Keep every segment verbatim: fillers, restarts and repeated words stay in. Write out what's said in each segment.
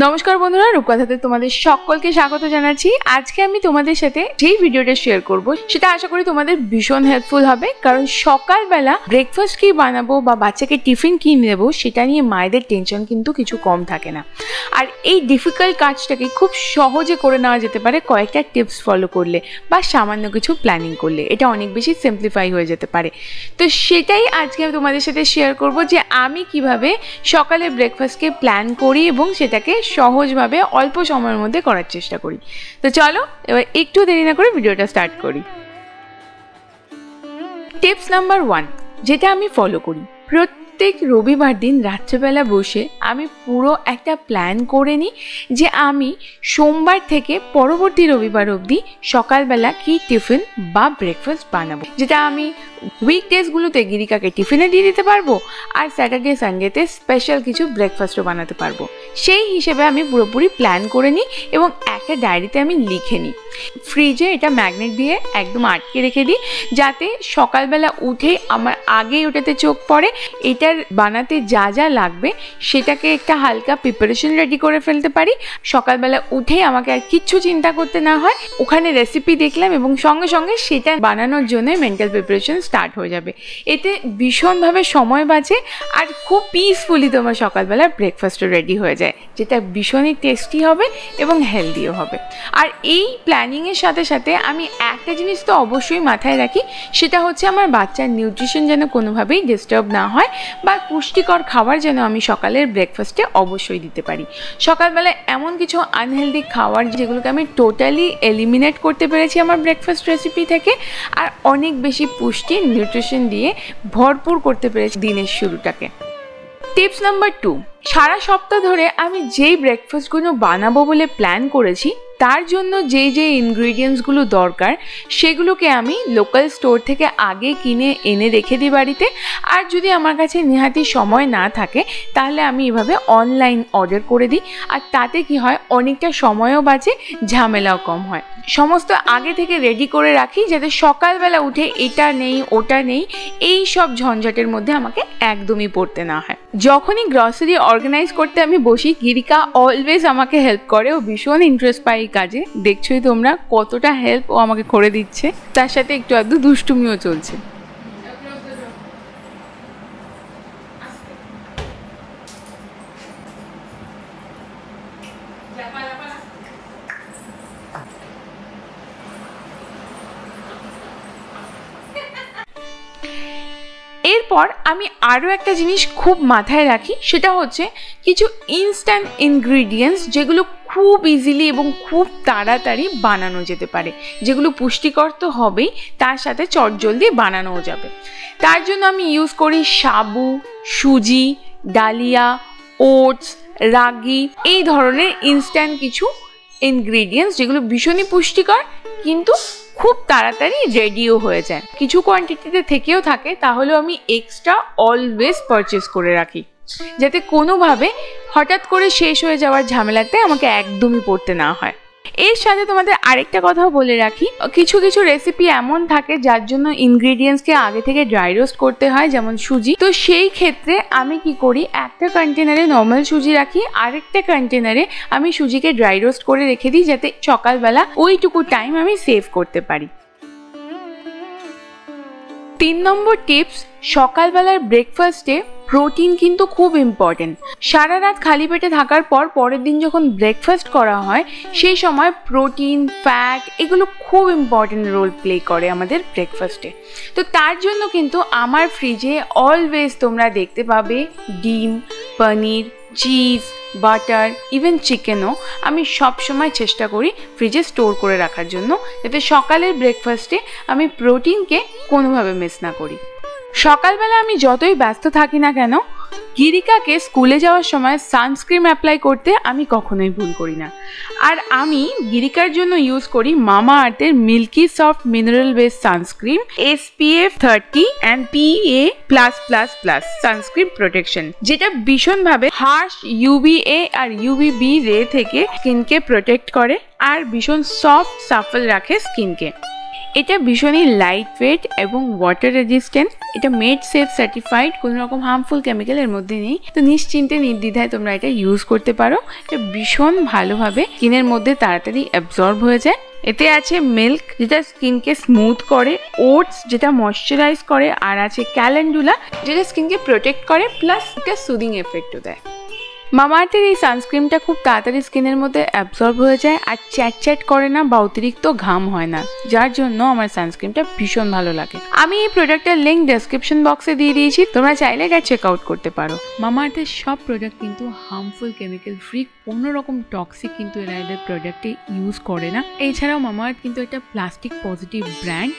नमस्कार बंधुरा रूपकथाते तुम्हारे सकलके स्वागत जानाচ্ছি। আজকে আমি তোমাদের সাথে যেই ভিডিওটা শেয়ার করব সেটা আশা করি তোমাদের ভীষণ হেল্পফুল হবে, কারণ সকালবেলা ব্রেকফাস্ট কি বানাবো বা বাচ্চাকে টিফিন কি দেব সেটা নিয়ে মায়েদের টেনশন কিন্তু কিছু কম থাকে না। আর এই ডিফিকাল্ট কাজটাকে খুব সহজে করে নেওয়া যেতে পারে কয়েকটা টিপস ফলো করলে বা সামান্য কিছু প্ল্যানিং করলে, এটা অনেক বেশি সিম্পলিফাই হয়ে যেতে পারে। তো সেটাই আজকে আমি তোমাদের সাথে শেয়ার করব যে আমি কিভাবে সকালে ব্রেকফাস্টকে প্ল্যান করি এবং সেটাকে सहज भावे अल्प समय मध्य करार चेष्टा करी। तो चलो एबार एकटू देरी ना करे भिडियोटा स्टार्ट करी। टिप्स नम्बर वन जेटा आमी फलो करी, प्रत्येक रविवार दिन रात्रि बेला बसे आमी पुरो एक प्लान करे नी जे आमी सोमवार थेके परवर्ती रविवार अब्दि सकाल बेला की टिफिन बा ब्रेकफास्ट बानाबो, जेटा आमी वीकडेजगुलोते गिरिकाके टिफिने दिए दिते पारबो और सैटारडे सानडेते स्पेशल किछु ब्रेकफास्टो बानाते पारबो। সেই হিসেবে আমি পুরোপুরি প্ল্যান করে নিই এবং একটা ডায়েরিতে আমি লিখে নিই। ফ্রিজে এটা ম্যাগনেট দিয়ে একদম আটকে রেখে দিই যাতে সকালবেলা উঠে আমার আগেই ওটাতে চোখ পড়ে। এটার বানাতে যা যা লাগবে সেটাকে একটা হালকা প্রিপারেশন রেডি করে ফেলতে পারি, সকালবেলা উঠে আমাকে আর কিচ্ছু চিন্তা করতে না হয়। ওখানে রেসিপি দেখলাম এবং সঙ্গে সঙ্গে সেটা বানানোর জন্য মেন্টাল প্রিপারেশন স্টার্ট হয়ে যাবে। এতে ভীষণভাবে সময় বাঁচে আর খুব পিসফুলি তোমার সকালবেলা ব্রেকফাস্টও রেডি হয়ে যায়, যেটা ভীষণই টেস্টি হবে এবং হেলদিও হবে। আর এই প্ল্যানিংয়ের সাথে সাথে আমি একটা জিনিস তো অবশ্যই মাথায় রাখি, সেটা হচ্ছে আমার বাচ্চার নিউট্রিশন যেন কোনোভাবেই ডিস্টার্ব না হয় বা পুষ্টিকর খাবার যেন আমি সকালের ব্রেকফাস্টে অবশ্যই দিতে পারি। সকালবেলা এমন কিছু আনহেলদি খাবার যেগুলোকে আমি টোটালি এলিমিনেট করতে পেরেছি আমার ব্রেকফাস্ট রেসিপি থেকে আর অনেক বেশি পুষ্টি নিউট্রিশন দিয়ে ভরপুর করতে পেরেছি দিনের শুরুটাকে। টিপস নাম্বার টু, সারা সপ্তাহ ধরে আমি যেই ব্রেকফাস্টগুলো বানাবো বলে প্ল্যান করেছি তার জন্য যেই যে ইনগ্রিডিয়েন্টসগুলো দরকার সেগুলোকে আমি লোকাল স্টোর থেকে আগে কিনে এনে রেখে দিই বাড়িতে। আর যদি আমার কাছে নিহাতি সময় না থাকে তাহলে আমি এভাবে অনলাইন অর্ডার করে দিই, আর তাতে কি হয় অনেকটা সময়ও বাঁচে, ঝামেলাও কম হয়। সমস্ত আগে থেকে রেডি করে রাখি যাতে সকালবেলা উঠে এটা নেই ওটা নেই এই সব ঝঞ্ঝাটের মধ্যে আমাকে একদমই পড়তে না হয়। যখনই গ্রসারি অর্গানাইজ করতে আমি বসি গিরিকা অলওয়েজ আমাকে হেল্প করে, ও ভীষণ ইন্টারেস্ট পাই কাজে। দেখছোই তোমরা কতটা হেল্প ও আমাকে করে দিচ্ছে, তার সাথে একটু আধটু দুষ্টুমিও চলছে। এরপর আমি আরও একটা জিনিস খুব মাথায় রাখি, সেটা হচ্ছে কিছু ইনস্ট্যান্ট ইনগ্রিডিয়েন্টস যেগুলো খুব ইজিলি এবং খুব তাড়াতাড়ি বানানো যেতে পারে, যেগুলো পুষ্টিকর তো হবেই তার সাথে চটজলদি বানানোও যাবে। তার জন্য আমি ইউজ করি সাবু, সুজি, ডালিয়া, ওটস, রাগি, এই ধরনের ইনস্ট্যান্ট কিছু ইনগ্রিডিয়েন্টস যেগুলো ভীষণই পুষ্টিকর কিন্তু খুব তাড়াতাড়ি রেডিও হয়ে যায়। কিছু কোয়ান্টিটিতে থেকেও থাকে তাহলেও আমি এক্সট্রা অলওয়েজ পারচেস করে রাখি যাতে কোনোভাবে হঠাৎ করে শেষ হয়ে যাওয়ার ঝামেলাতে আমাকে একদমই পড়তে না হয়। এর সাথে তোমাদের আরেকটা কথাও বলে রাখি, কিছু কিছু রেসিপি এমন থাকে যার জন্য ইনগ্রিডিয়েন্টসকে আগে থেকে ড্রাই রোস্ট করতে হয়, যেমন সুজি। তো সেই ক্ষেত্রে আমি কি করি, একটা কন্টেনারে নর্মাল সুজি রাখি, আরেকটা কন্টেনারে আমি সুজিকে ড্রাই রোস্ট করে রেখে দিই যাতে সকালবেলা ওইটুকু টাইম আমি সেভ করতে পারি। তিন নম্বর টিপস, সকালবেলার ব্রেকফাস্টে প্রোটিন কিন্তু খুব ইম্পর্টেন্ট। সারা রাত খালি পেটে থাকার পর পরের দিন যখন ব্রেকফাস্ট করা হয় সেই সময় প্রোটিন, ফ্যাট এগুলো খুব ইম্পর্টেন্ট রোল প্লে করে আমাদের ব্রেকফাস্টে। তো তার জন্য কিন্তু আমার ফ্রিজে অলওয়েজ তোমরা দেখতে পাবে ডিম, পনির, চিজ, বাটার, ইভেন চিকেনও আমি সবসময় চেষ্টা করি ফ্রিজে স্টোর করে রাখার জন্য যাতে সকালের ব্রেকফাস্টে আমি প্রোটিনকে কোনোভাবে মিস না করি। সকালবেলা আমি যতই ব্যস্ত থাকি না কেন গিরিকাকে স্কুলে যাওয়ার সময় সানস্ক্রিন অ্যাপ্লাই করতে আমি কখনোই ভুল করি না। আর আমি গিরিকার জন্য ইউজ করি মামাআর্থের milky soft mineral base sunscreen SPF thirty and PA plus plus plus sunscreen protection, যেটা ভীষণভাবে হার্শ ইউভিএ আর ইউভিবি রে থেকে স্কিনকে প্রোটেক্ট করে আর ভীষণ সফট সাফল রাখে স্কিনকে। এটা ভীষণই লাইট ওয়েট এবং ওয়াটার রেজিস্ট্যান্ট, এটা মেড সেফ সার্টিফাইড, কোনো রকম হার্মফুল কেমিক্যাল এর মধ্যে নেই, তো নিশ্চিন্তে নির্দ্বিধায় তোমরা এটা ইউজ করতে পারো। এটা ভীষণ ভালোভাবে স্কিনের মধ্যে তাড়াতাড়ি অ্যাবজর্ব হয়ে যায়। এতে আছে মিল্ক যেটা স্কিনকে স্মুথ করে, ওটস যেটা ময়শ্চারাইজ করে, আর আছে ক্যালেন্ডুলা যেটা স্কিনকে প্রোটেক্ট করে, প্লাস একটা সুদিং এফেক্টও দেয়। মামাআর্থের এই সানস্ক্রিনটা খুব তাড়াতাড়ি স্কিনের মধ্যে অ্যাবজর্ব হয়ে যায় আর চ্যাট চ্যাট করে না বা অতিরিক্ত ঘাম হয় না, যার জন্য আমার সানস্ক্রিনটা ভীষণ ভালো লাগে। আমি এই প্রোডাক্টের লিঙ্ক ডেসক্রিপশন বক্সে দিয়ে দিয়েছি, তোমরা চাইলে এটা চেক আউট করতে পারো। মামাআর্থের সব প্রোডাক্ট কিন্তু হার্মফুল, কেমিক্যাল ফ্রি, কোনো রকম টক্সিক কিন্তু এরা এদের প্রোডাক্টে ইউজ করে না। এছাড়াও মামাআর্থ কিন্তু একটা প্লাস্টিক পজিটিভ ব্র্যান্ড।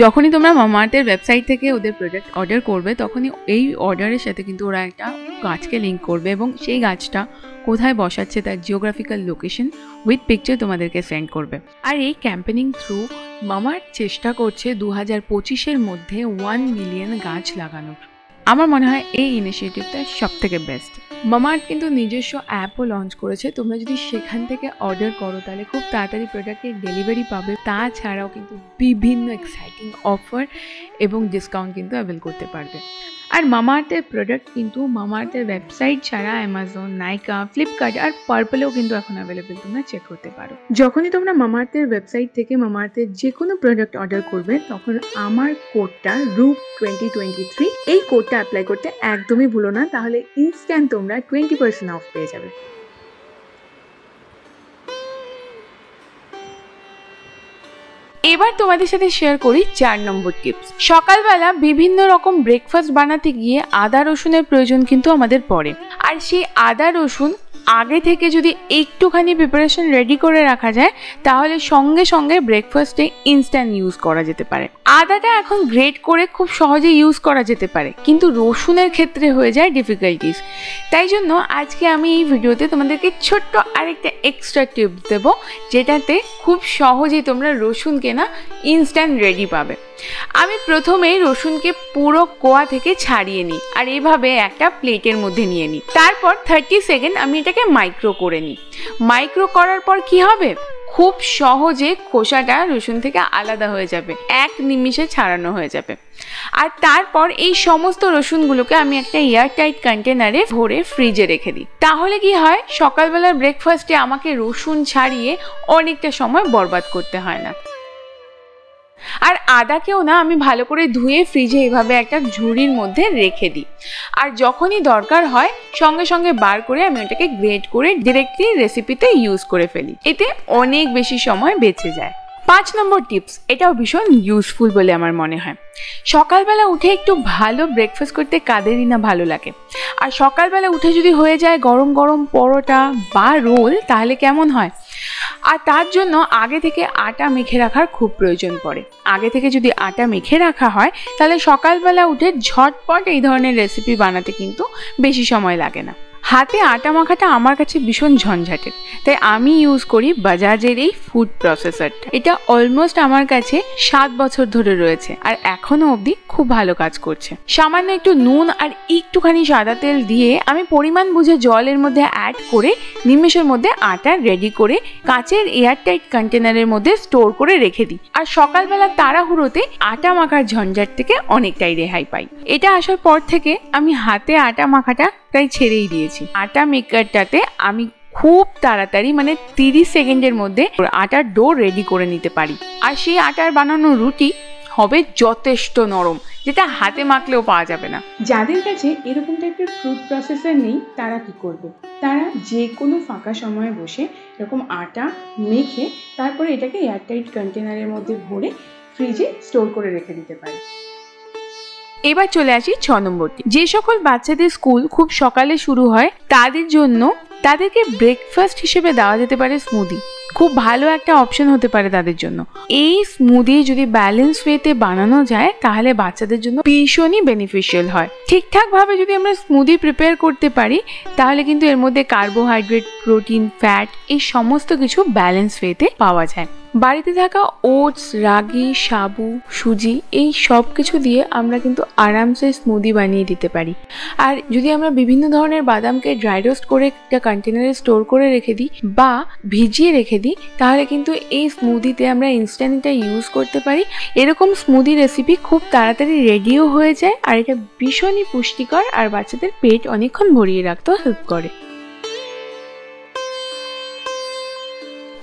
যখনই তোমরা মামাআর্থের ওয়েবসাইট থেকে ওদের প্রোডাক্ট অর্ডার করবে তখনই এই অর্ডারের সাথে কিন্তু ওরা একটা গাছকে লিঙ্ক করবে এবং সেই গাছটা কোথায় বসাচ্ছে তার জিওগ্রাফিক্যাল লোকেশন উইথ পিকচার তোমাদেরকে সেন্ড করবে। আর এই ক্যাম্পেনিং থ্রু মামাআর্থ চেষ্টা করছে দু হাজার পঁচিশের মধ্যে ওয়ান মিলিয়ন গাছ লাগানোর। আমার মনে হয় এই ইনিশিয়েটিভটা সব থেকে বেস্ট। মামাআর্থ কিন্তু নিজস্ব অ্যাপও লঞ্চ করেছে, তোমরা যদি সেখান থেকে অর্ডার করো তাহলে খুব তাড়াতাড়ি প্রোডাক্টের ডেলিভারি পাবে। তাছাড়াও কিন্তু বিভিন্ন এক্সাইটিং অফার এবং ডিসকাউন্ট কিন্তু অ্যাভেল করতে পারবে। আর মামাআর্থের প্রোডাক্ট কিন্তু মামাআর্থের ওয়েবসাইট ছাড়া অ্যামাজন, নাইকা, ফ্লিপকার্ট আর পার্পলেও কিন্তু এখন অ্যাভেলেবেল, তোমরা চেক করতে পারো। যখনই তোমরা মামাআর্থের ওয়েবসাইট থেকে মামাআর্থের যে কোনো প্রোডাক্ট অর্ডার করবে তখন আমার কোডটা রুপ টোয়েন্টি টোয়েন্টি থ্রি এই কোডটা অ্যাপ্লাই করতে একদমই ভুলো না, তাহলে ইনস্ট্যান্ট তোমরা টোয়েন্টি পার্সেন্ট অফ পেয়ে যাবে। এবার তোমাদের সাথে শেয়ার করি চার নম্বর টিপস। সকালবেলা বিভিন্ন রকম ব্রেকফাস্ট বানাতে গিয়ে আদা রসুনের প্রয়োজন কিন্তু আমাদের পড়ে, আর সেই আদা রসুন আগে থেকে যদি একটুখানি প্রিপারেশন রেডি করে রাখা যায় তাহলে সঙ্গে সঙ্গে ব্রেকফাস্টে ইনস্ট্যান্ট ইউজ করা যেতে পারে। আদাটা এখন গ্রেট করে খুব সহজে ইউজ করা যেতে পারে, কিন্তু রসুনের ক্ষেত্রে হয়ে যায় ডিফিকাল্টিস। তাই জন্য আজকে আমি এই ভিডিওতে তোমাদেরকে ছোট্ট আরেকটা এক্সট্রা টিপস দেবো, যেটাতে খুব সহজেই তোমরা রসুন কেনা ইনস্ট্যান্ট রেডি পাবে। আমি প্রথমেই রসুনকে পুরো কোয়া থেকে ছাড়িয়ে নিই আর এইভাবে একটা প্লেটের মধ্যে নিয়ে নিই, তারপর থার্টি সেকেন্ড আমি এটাকে মাইক্রো করে নিই। মাইক্রো করার পর কি হবে, খুব সহজে খোসাটা রসুন থেকে আলাদা হয়ে যাবে, এক নিমিষে ছাড়ানো হয়ে যাবে। আর তারপর এই সমস্ত রসুনগুলোকে আমি একটা এয়ারটাইট কন্টেনারে ভরে ফ্রিজে রেখে দিই। তাহলে কি হয়, সকালবেলার ব্রেকফাস্টে আমাকে রসুন ছাড়িয়ে অনেকটা সময় বরবাদ করতে হয় না। আর আদাকেও না আমি ভালো করে ধুয়ে ফ্রিজে এভাবে একটা ঝুড়ির মধ্যে রেখে দিই, আর যখনই দরকার হয় সঙ্গে সঙ্গে বার করে আমি ওটাকে গ্রেট করে ডিরেক্টলি রেসিপিতে ইউজ করে ফেলি, এতে অনেক বেশি সময় বেঁচে যায়। পাঁচ নম্বর টিপস, এটাও ভীষণ ইউজফুল বলে আমার মনে হয়। সকালবেলা উঠে একটু ভালো ব্রেকফাস্ট করতে কাদেরই না ভালো লাগে, আর সকালবেলা উঠে যদি হয়ে যায় গরম গরম পরোটা বা রোল তাহলে কেমন হয়। আর তার জন্য আগে থেকে আটা মেখে রাখার খুব প্রয়োজন পড়ে। আগে থেকে যদি আটা মেখে রাখা হয় তাহলে সকালবেলা উঠে ঝটপট এই ধরনের রেসিপি বানাতে কিন্তু বেশি সময় লাগে না। হাতে আটা মাখাটা আমার কাছে ভীষণ ঝঞ্ঝাটের, তাই আমি ইউজ করি বাজাজের এই ফুড প্রসেসরটা। এটা অলমোস্ট আমার কাছে সাত বছর ধরে রয়েছে আর এখনো অবধি খুব ভালো কাজ করছে। সামান্য একটু নুন আর একটুখানি সাদা তেল দিয়ে আমি পরিমাণ বুঝে জলের মধ্যে অ্যাড করে নিমেষের মধ্যে আটা রেডি করে কাঁচের এয়ারটাইট কন্টেনারের মধ্যে স্টোর করে রেখে দিই, আর সকালবেলা তাড়াহুড়োতে আটা মাখার ঝঞ্ঝাট থেকে অনেকটাই রেহাই পাই। এটা আসার পর থেকে আমি হাতে আটা মাখাটা তাই ছেড়েই দিয়েছি। আটা মেকারটাতে আমি খুব তাড়াতাড়ি মানে তিরিশ সেকেন্ডের মধ্যে আটার ডো রেডি করে নিতে পারি, আর সেই আটার বানানো রুটি হবে যথেষ্ট নরম, যেটা হাতে মাখলেও পাওয়া যাবে না। যাদের কাছে এরকম টাইপের ফুড প্রসেসর নেই তারা কি করবে, তারা যে কোনো ফাঁকা সময়ে বসে এরকম আটা মেখে তারপরে এটাকে এয়ারটাইট কন্টেনারের মধ্যে ভরে ফ্রিজে স্টোর করে রেখে দিতে পারে। এবার চলে আসি ছ নম্বরটি। যে সকল বাচ্চাদের স্কুল খুব সকালে শুরু হয় তাদের জন্য তাদেরকে ব্রেকফাস্ট হিসেবে দেওয়া যেতে পারে স্মুদি, খুব ভালো একটা অপশন হতে পারে তাদের জন্য। এই স্মুদি যদি ব্যালেন্স ওয়েতে বানানো যায় তাহলে বাচ্চাদের জন্য ভীষণই বেনিফিশিয়াল হয়। ঠিকঠাকভাবে যদি আমরা স্মুদি প্রিপেয়ার করতে পারি তাহলে কিন্তু এর মধ্যে কার্বোহাইড্রেট, প্রোটিন, ফ্যাট এই সমস্ত কিছু ব্যালেন্স ওয়েতে পাওয়া যায়। বাড়িতে থাকা ওটস, রাগি, সাবু, সুজি এই সব কিছু দিয়ে আমরা কিন্তু আরামসে স্মুদি বানিয়ে দিতে পারি। আর যদি আমরা বিভিন্ন ধরনের বাদামকে ড্রাই রোস্ট করে একটা কন্টেনারে স্টোর করে রেখে দিই বা ভিজিয়ে রেখে দিই তাহলে কিন্তু এই স্মুদিতে আমরা ইনস্ট্যান্ট এটা ইউজ করতে পারি। এরকম স্মুদি রেসিপি খুব তাড়াতাড়ি রেডিও হয়ে যায় আর এটা ভীষণই পুষ্টিকর আর বাচ্চাদের পেট অনেকক্ষণ ভরিয়ে রাখতেও হেল্প করে।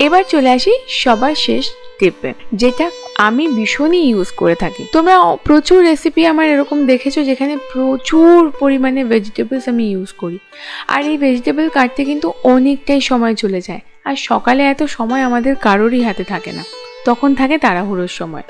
এবার চলে আসি সবার শেষ টিপে, যেটা আমি ভীষণই ইউজ করে থাকি। তোমরা প্রচুর রেসিপি আমার এরকম দেখেছো যেখানে প্রচুর পরিমাণে ভেজিটেবলস আমি ইউজ করি, আর এই ভেজিটেবল কাটতে কিন্তু অনেকটাই সময় চলে যায় আর সকালে এত সময় আমাদের কারোরই হাতে থাকে না, তখন থাকে তাড়াহুড়োর সময়।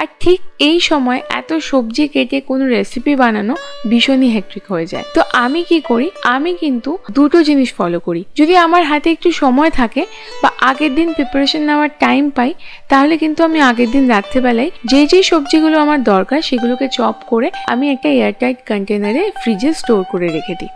আর ঠিক এই সময় এত সবজি কেটে কোনো রেসিপি বানানো ভীষণই হেক্টিক হয়ে যায়। তো আমি কি করি, আমি কিন্তু দুটো জিনিস ফলো করি। যদি আমার হাতে একটু সময় থাকে বা আগের দিন প্রিপারেশন নেওয়ার টাইম পাই তাহলে কিন্তু আমি আগের দিন রাত্রেবেলায় যে যে সবজিগুলো আমার দরকার সেগুলোকে চপ করে আমি একটা এয়ারটাইট কন্টেনারে ফ্রিজে স্টোর করে রেখে দিই।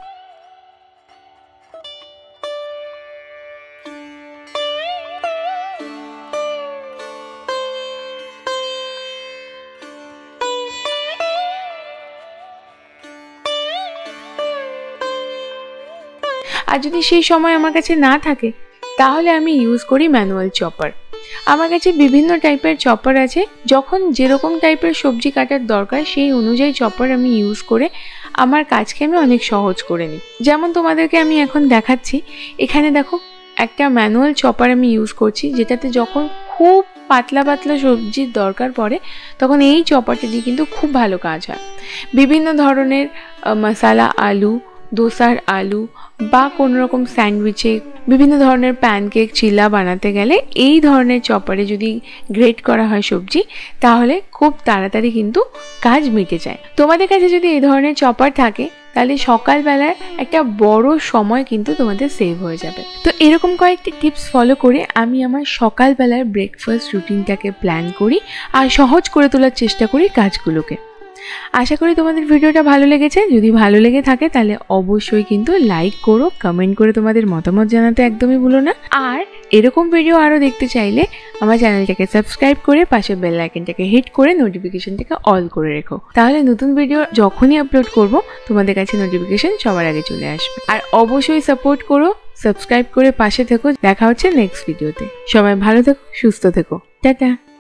আর যদি সেই সময় আমার কাছে না থাকে তাহলে আমি ইউজ করি ম্যানুয়াল চপার। আমার কাছে বিভিন্ন টাইপের চপার আছে, যখন যেরকম টাইপের সবজি কাটার দরকার সেই অনুযায়ী চপার আমি ইউজ করে আমার কাজকে আমি অনেক সহজ করে নিই। যেমন তোমাদেরকে আমি এখন দেখাচ্ছি, এখানে দেখো একটা ম্যানুয়াল চপার আমি ইউজ করছি, যেটাতে যখন খুব পাতলা পাতলা সবজির দরকার পড়ে তখন এই চপারটা দিয়ে কিন্তু খুব ভালো কাজ হয়। বিভিন্ন ধরনের মশালা আলু, দোসার আলু বা কোনো রকম স্যান্ডউইচে, বিভিন্ন ধরনের প্যানকেক, চিলা বানাতে গেলে এই ধরনের চপারে যদি গ্রেট করা হয় সবজি তাহলে খুব তাড়াতাড়ি কিন্তু কাজ মিটে যায়। তোমাদের কাছে যদি এই ধরনের চপার থাকে তাহলে সকালবেলার একটা বড় সময় কিন্তু তোমাদের সেভ হয়ে যাবে। তো এরকম কয়েকটি টিপস ফলো করে আমি আমার সকালবেলার ব্রেকফাস্ট রুটিনটাকে প্ল্যান করি আর সহজ করে তোলার চেষ্টা করি কাজগুলোকে। আশা করি তোমাদের ভিডিওটা ভালো লেগেছে। যদি ভালো লেগে থাকে তাহলে অবশ্যই কিন্তু লাইক করো, কমেন্ট করে তোমাদের মতামত জানাতে একদমই ভুলো না। আর এরকম ভিডিও আরও দেখতে চাইলে আমার চ্যানেলটাকে সাবস্ক্রাইব করে পাশে বেল আইকনটাকে হিট করে নোটিফিকেশনটাকে অল করে রেখো, তাহলে নতুন ভিডিও যখনই আপলোড করব তোমাদের কাছে নোটিফিকেশন সবার আগে চলে আসবে। আর অবশ্যই সাপোর্ট করো, সাবস্ক্রাইব করে পাশে থেকো। দেখা হচ্ছে নেক্সট ভিডিওতে। সবাই ভালো থেকো, সুস্থ থেকো। টাটা।